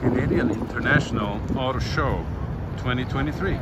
Canadian International Auto Show 2023.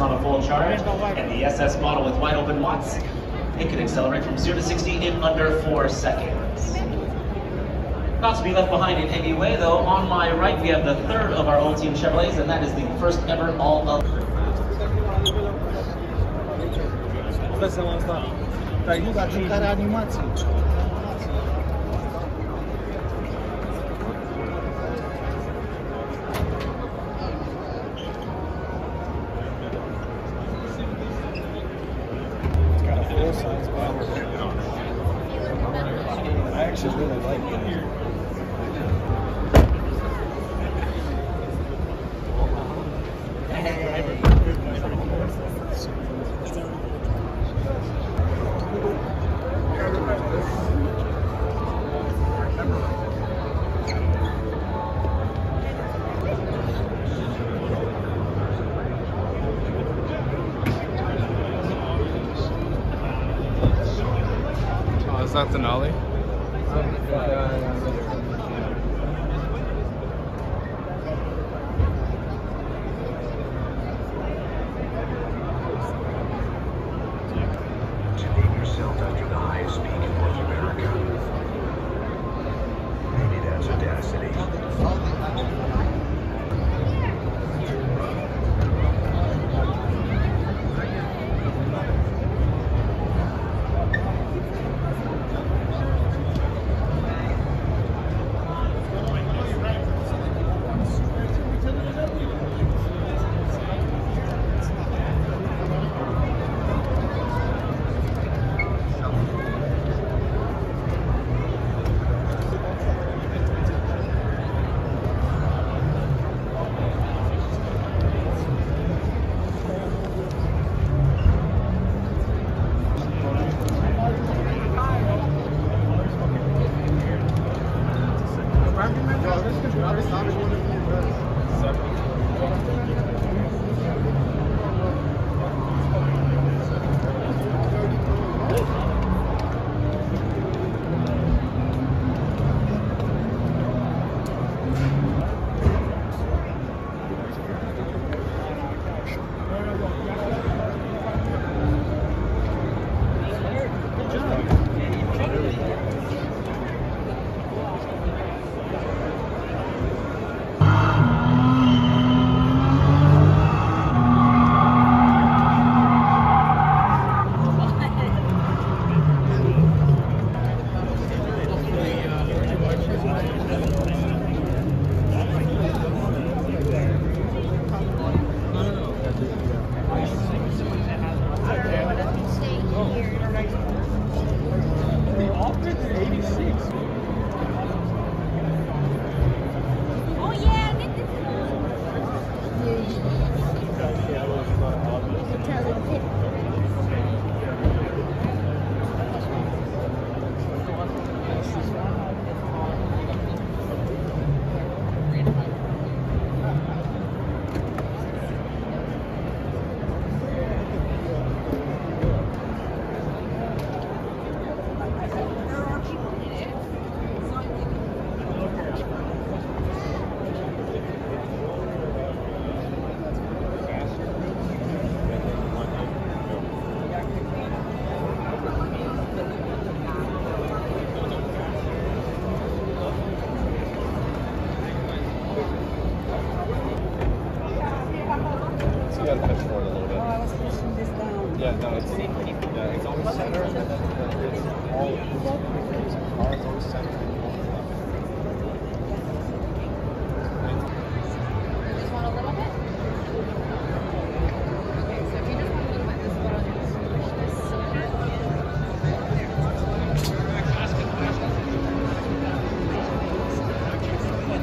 On a full charge, and the SS model with wide open watts, it can accelerate from 0 to 60 in under 4 seconds. Not to be left behind in any way, though, on my right we have the third of our own team Chevrolets, and that is the first ever all-up. Is that Denali? gotta push forward a little bit. Oh, I was pushing this down. Yeah, no, it's always center. It's all car is always center. Just want a little bit. Okay, so if you just want a little bit, this one is push this center I'm a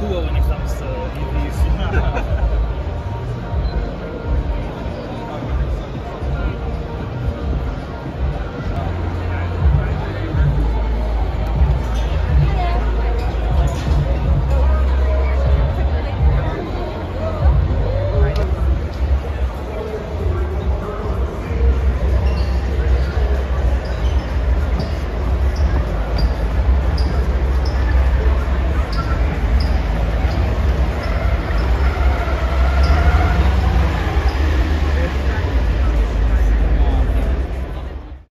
cool when it comes to EVs.